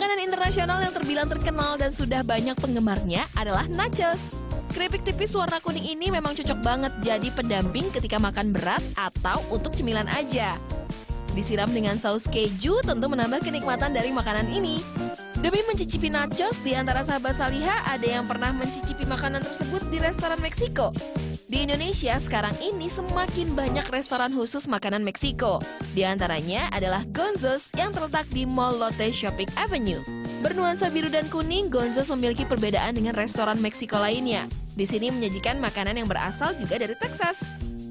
Makanan internasional yang terbilang terkenal dan sudah banyak penggemarnya adalah nachos. Keripik tipis warna kuning ini memang cocok banget jadi pendamping ketika makan berat atau untuk cemilan aja. Disiram dengan saus keju tentu menambah kenikmatan dari makanan ini. Demi mencicipi nachos, di antara sahabat Saliha ada yang pernah mencicipi makanan tersebut di restoran Meksiko. Di Indonesia sekarang ini semakin banyak restoran khusus makanan Meksiko. Di antaranya adalah Gonzo's yang terletak di Mall Lotte Shopping Avenue. Bernuansa biru dan kuning, Gonzo's memiliki perbedaan dengan restoran Meksiko lainnya. Di sini menyajikan makanan yang berasal juga dari Texas.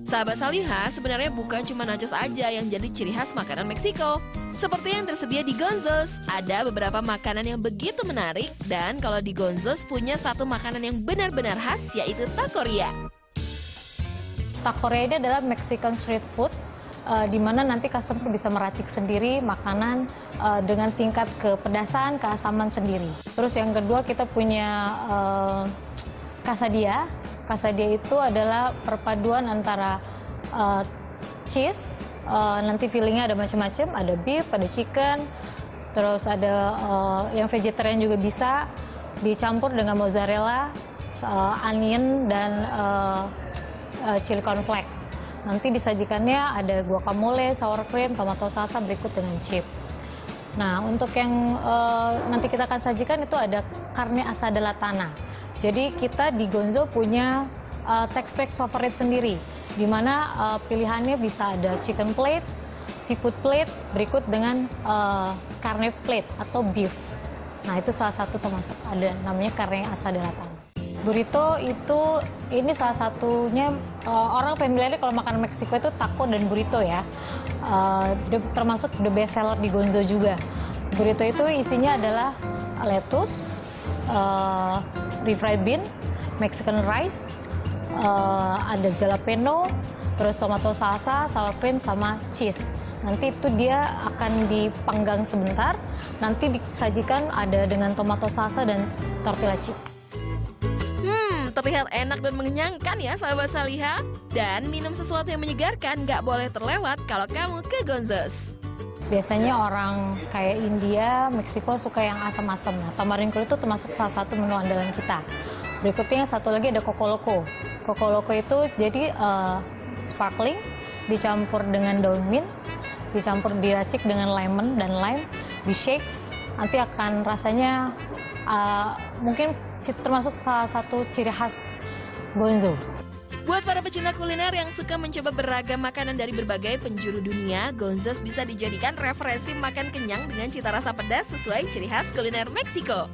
Sahabat Saliha, sebenarnya bukan cuma nachos aja yang jadi ciri khas makanan Meksiko. Seperti yang tersedia di Gonzo's, ada beberapa makanan yang begitu menarik. Dan kalau di Gonzo's punya satu makanan yang benar-benar khas, yaitu Tacoria. Tacoria ini adalah Mexican street food, di mana nanti customer bisa meracik sendiri makanan dengan tingkat kepedasan, keasaman sendiri. Terus yang kedua kita punya Kasadia. Kasadia itu adalah perpaduan antara cheese, nanti fillingnya ada macam-macam, ada beef, ada chicken, terus ada yang vegetarian juga bisa, dicampur dengan mozzarella, onion, dan chili cornflakes. Nanti disajikannya ada guacamole, sour cream, tomato salsa berikut dengan chip. Nah, untuk yang nanti kita akan sajikan itu ada carne asa delatana. Jadi kita di Gonzo punya tex-mex favorit sendiri, di mana pilihannya bisa ada chicken plate, seafood plate, berikut dengan carne plate atau beef. Nah, itu salah satu termasuk ada namanya carne asa delatana. Burrito itu ini salah satunya orang pemilihannya kalau makan Meksiko itu taco dan burrito ya, termasuk the best seller di Gonzo juga. Burrito itu isinya adalah lettuce, refried bean, Mexican rice, ada jalapeno, terus tomato salsa, sour cream sama cheese. Nanti itu dia akan dipanggang sebentar, nanti disajikan ada dengan tomato salsa dan tortilla chip. Terlihat enak dan mengenyangkan ya sahabat Saliha. Dan minum sesuatu yang menyegarkan nggak boleh terlewat kalau kamu ke Gonzo's. Biasanya orang kayak India, Meksiko suka yang asam-asam. Nah, Tamarindo itu termasuk salah satu menu andalan kita. Berikutnya satu lagi ada Kokoloko. Kokoloko itu jadi sparkling dicampur dengan daun mint, dicampur diracik dengan lemon dan lime, di shake. Nanti akan rasanya mungkin termasuk salah satu ciri khas Gonzo. Buat para pecinta kuliner yang suka mencoba beragam makanan dari berbagai penjuru dunia, Gonzo's bisa dijadikan referensi makan kenyang dengan cita rasa pedas sesuai ciri khas kuliner Meksiko.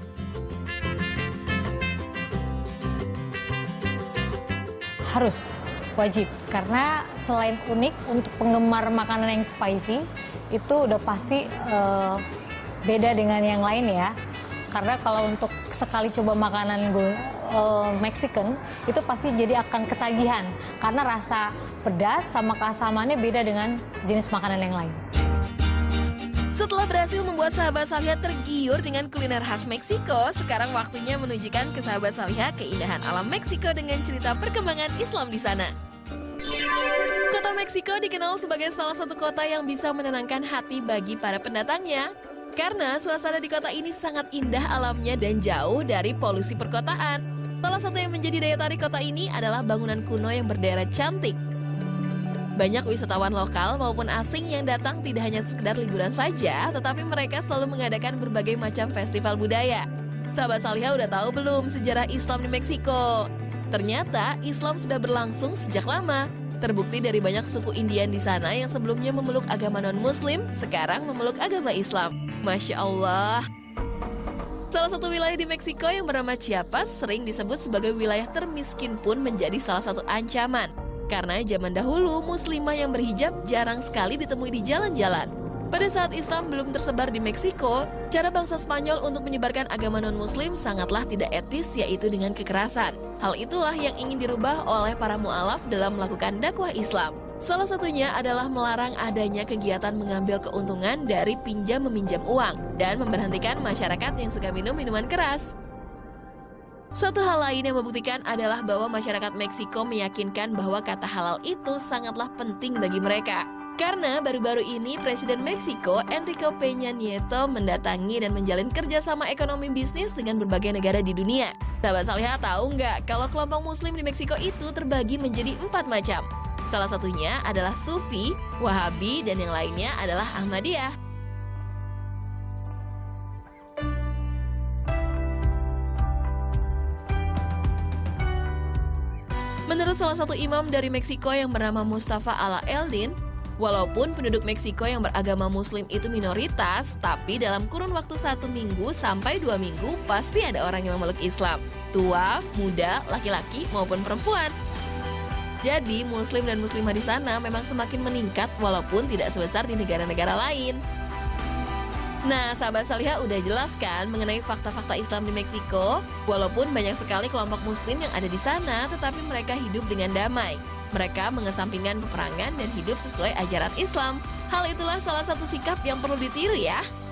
Harus, wajib, karena selain unik untuk penggemar makanan yang spicy, itu udah pasti beda dengan yang lain ya. Karena kalau untuk sekali coba makanan Mexican, itu pasti jadi akan ketagihan. Karena rasa pedas sama keasamannya beda dengan jenis makanan yang lain. Setelah berhasil membuat sahabat Saliha tergiur dengan kuliner khas Meksiko, sekarang waktunya menunjukkan ke sahabat Saliha keindahan alam Meksiko dengan cerita perkembangan Islam di sana. Kota Meksiko dikenal sebagai salah satu kota yang bisa menenangkan hati bagi para pendatangnya. Karena suasana di kota ini sangat indah alamnya dan jauh dari polusi perkotaan. Salah satu yang menjadi daya tarik kota ini adalah bangunan kuno yang berderet cantik. Banyak wisatawan lokal maupun asing yang datang tidak hanya sekedar liburan saja, tetapi mereka selalu mengadakan berbagai macam festival budaya. Sahabat Saliha udah tahu belum sejarah Islam di Meksiko? Ternyata Islam sudah berlangsung sejak lama. Terbukti dari banyak suku Indian di sana yang sebelumnya memeluk agama non-muslim, sekarang memeluk agama Islam. Masya Allah. Salah satu wilayah di Meksiko yang bernama Chiapas sering disebut sebagai wilayah termiskin pun menjadi salah satu ancaman. Karena zaman dahulu, muslimah yang berhijab jarang sekali ditemui di jalan-jalan. Pada saat Islam belum tersebar di Meksiko, cara bangsa Spanyol untuk menyebarkan agama non-muslim sangatlah tidak etis, yaitu dengan kekerasan. Hal itulah yang ingin dirubah oleh para mu'alaf dalam melakukan dakwah Islam. Salah satunya adalah melarang adanya kegiatan mengambil keuntungan dari pinjam-meminjam uang dan memberhentikan masyarakat yang suka minum minuman keras. Suatu hal lain yang membuktikan adalah bahwa masyarakat Meksiko meyakinkan bahwa kata halal itu sangatlah penting bagi mereka. Karena baru-baru ini Presiden Meksiko Enrique Peña Nieto mendatangi dan menjalin kerjasama ekonomi bisnis dengan berbagai negara di dunia. Sahabat Saliha tahu nggak kalau kelompok Muslim di Meksiko itu terbagi menjadi 4 macam? Salah satunya adalah Sufi, Wahabi, dan yang lainnya adalah Ahmadiyah. Menurut salah satu imam dari Meksiko yang bernama Mustafa ala Eldin, walaupun penduduk Meksiko yang beragama Muslim itu minoritas, tapi dalam kurun waktu 1 minggu sampai 2 minggu pasti ada orang yang memeluk Islam. Tua, muda, laki-laki maupun perempuan. Jadi Muslim dan Muslimah di sana memang semakin meningkat walaupun tidak sebesar di negara-negara lain. Nah, sahabat Saliha udah jelaskan mengenai fakta-fakta Islam di Meksiko. Walaupun banyak sekali kelompok Muslim yang ada di sana, tetapi mereka hidup dengan damai. Mereka mengesampingkan peperangan dan hidup sesuai ajaran Islam. Hal itulah salah satu sikap yang perlu ditiru ya.